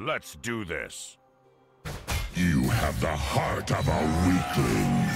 Let's do this. You have the heart of a weakling.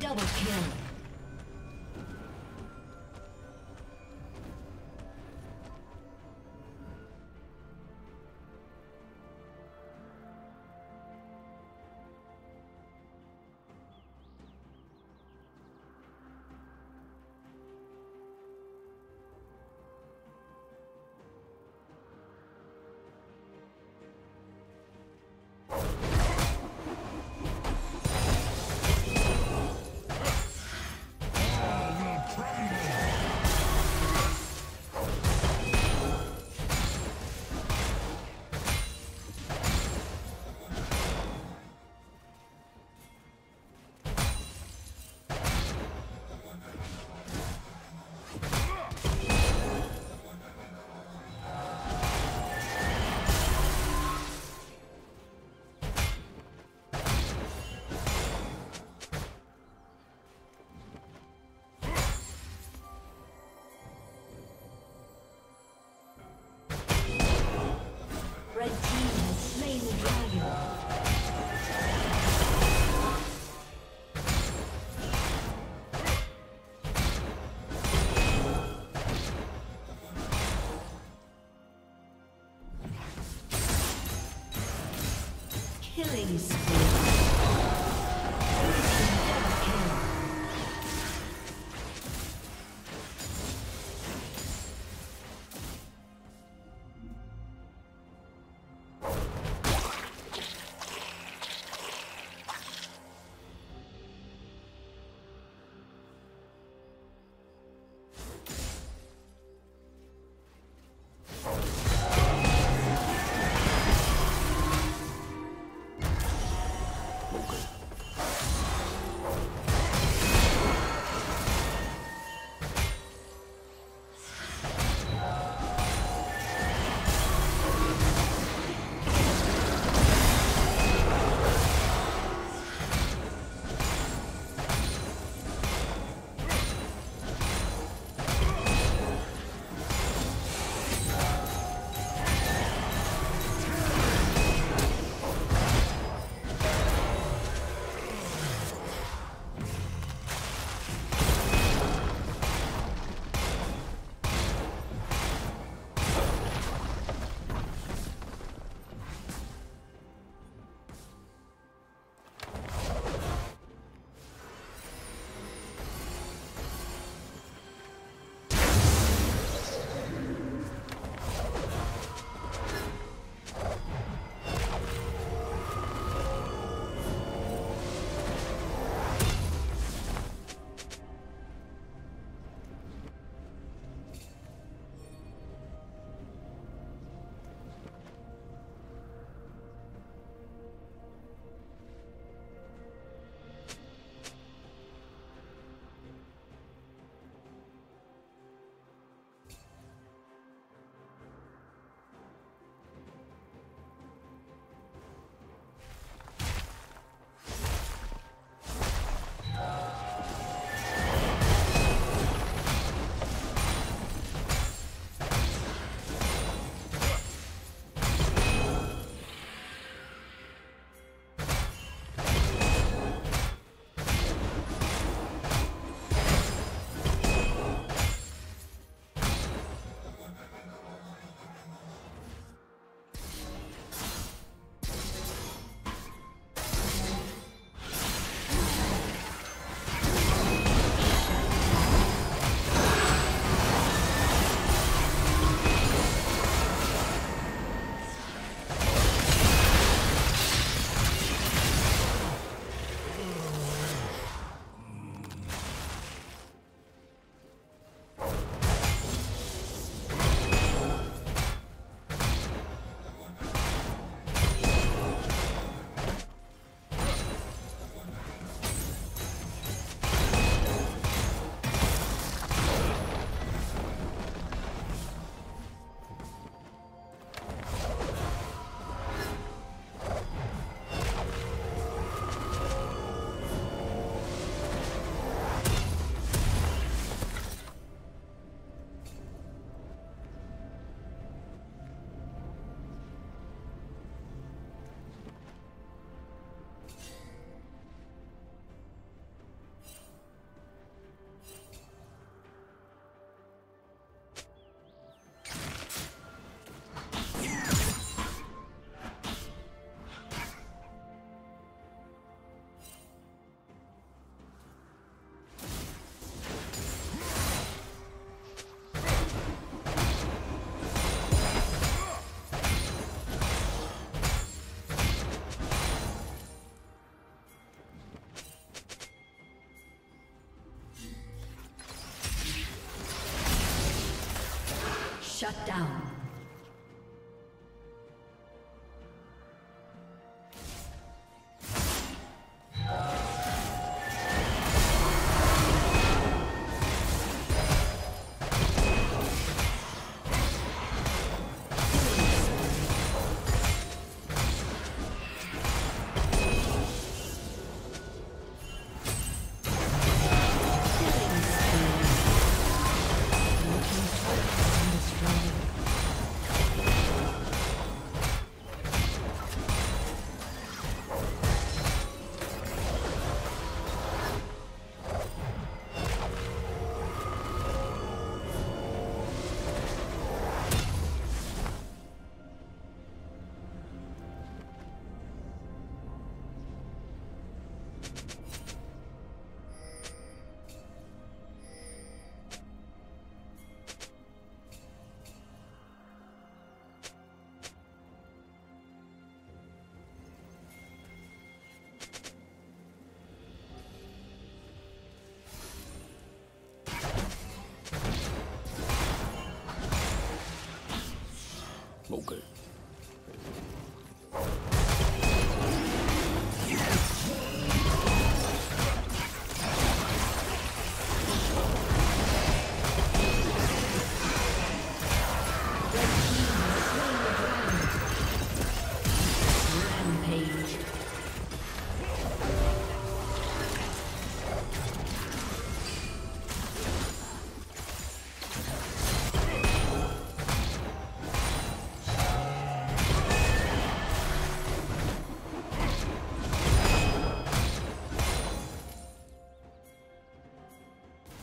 Double kill. Shut down. Okay.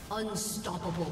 Unstoppable.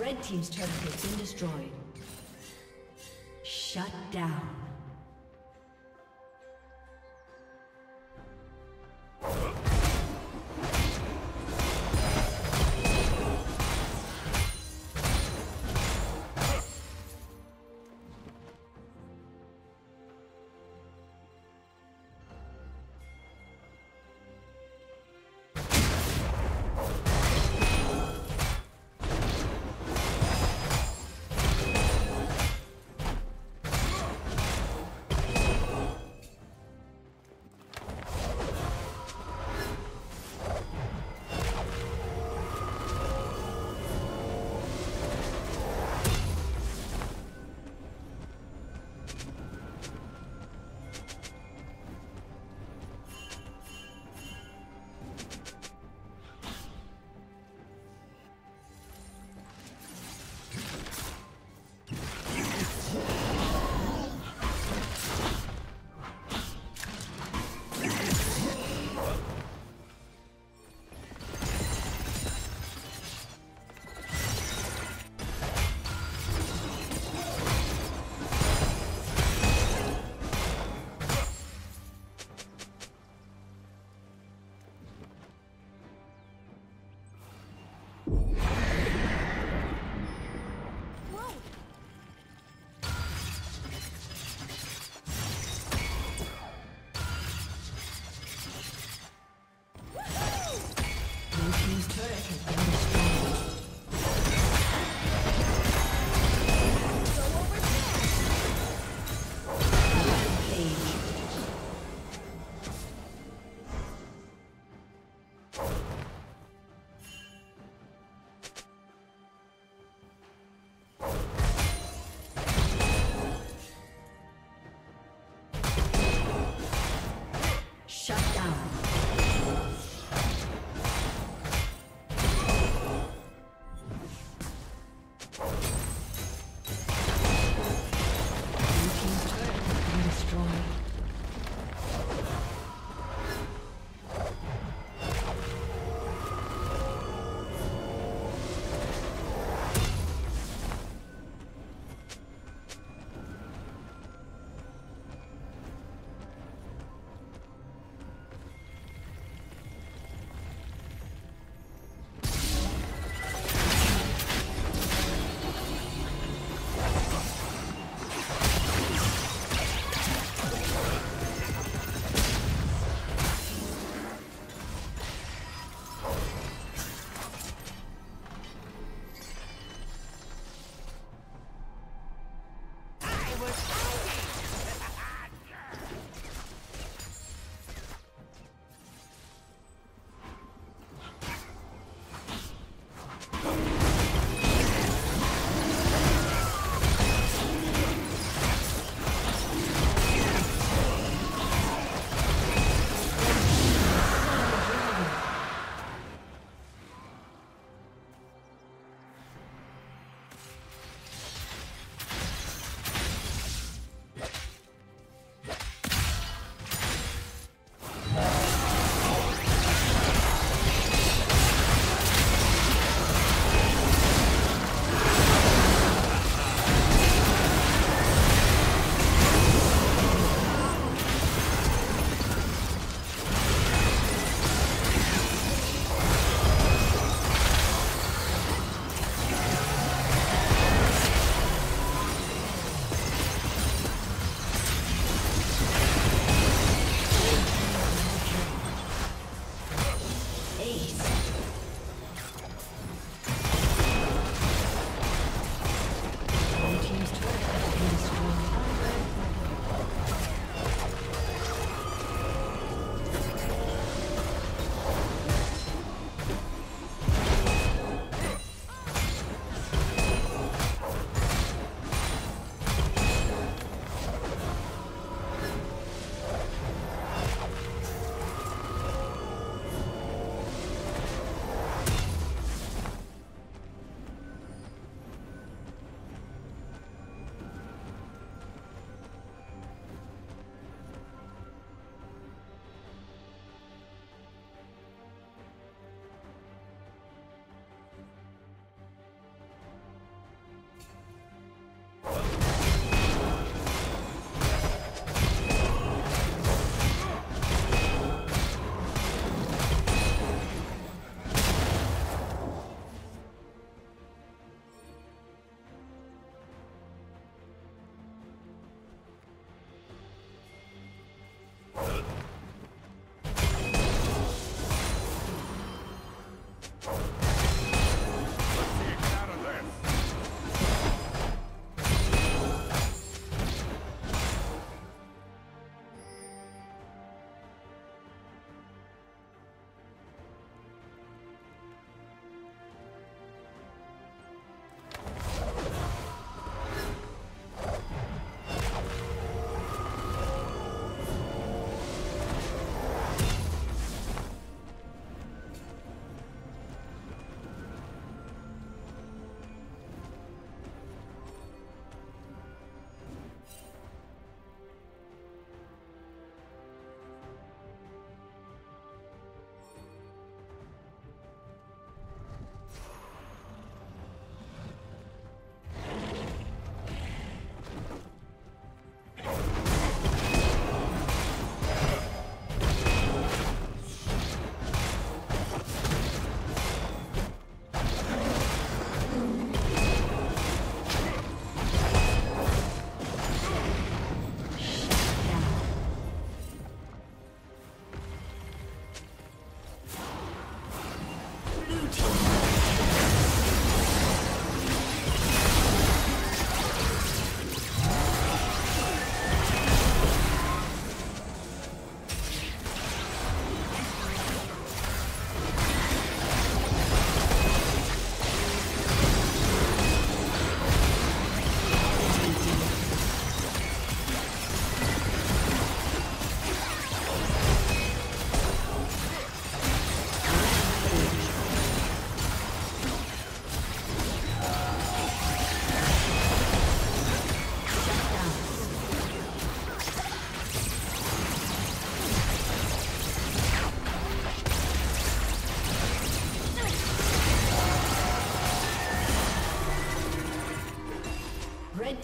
Red team's turret has been destroyed. Shut down.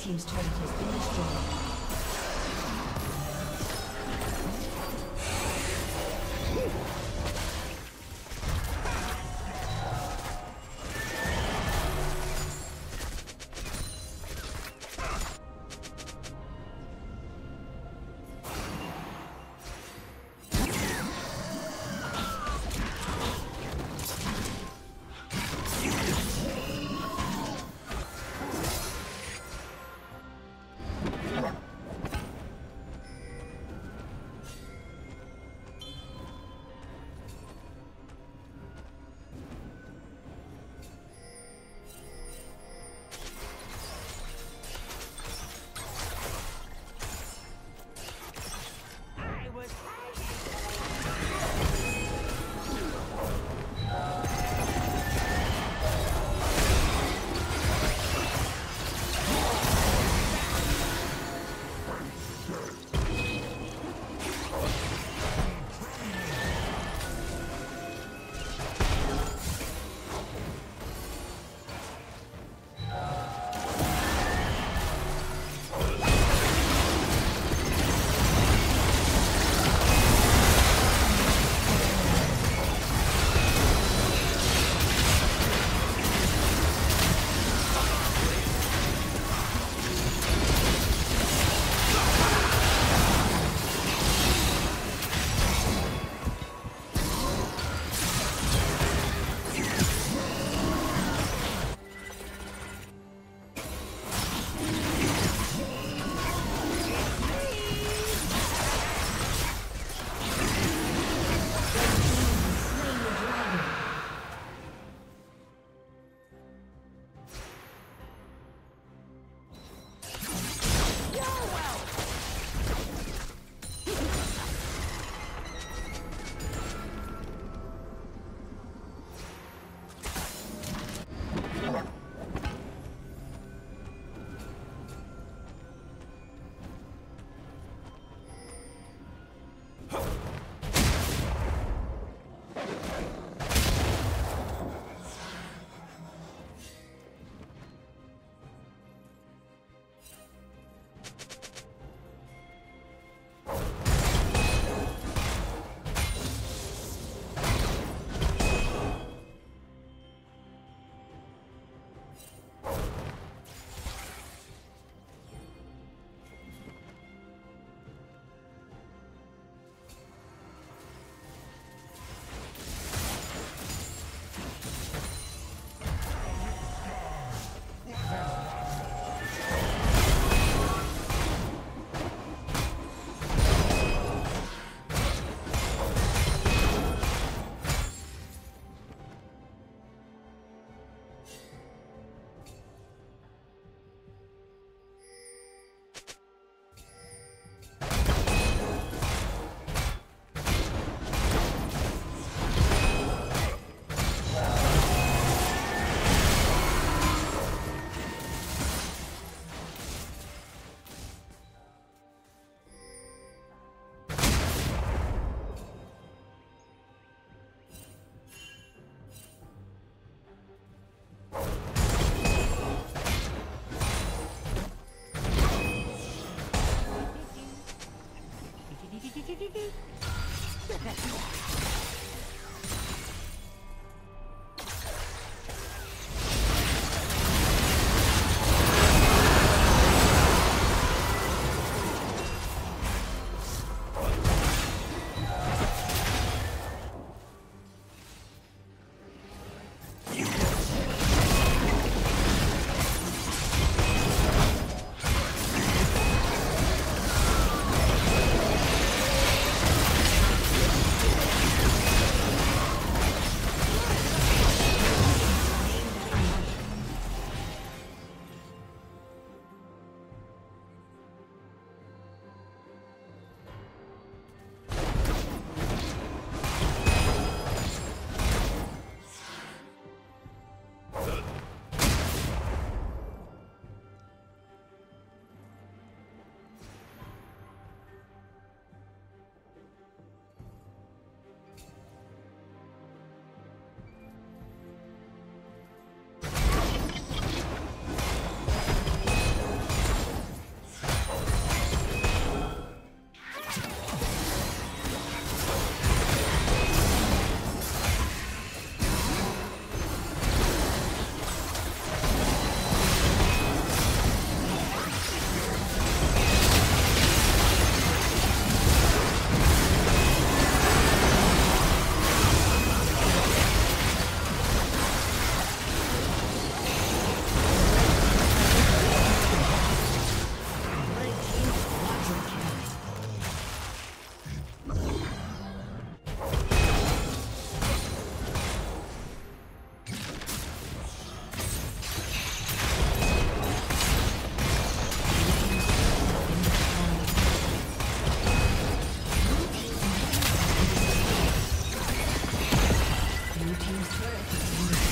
Red team's turret has been destroyed. team's turret.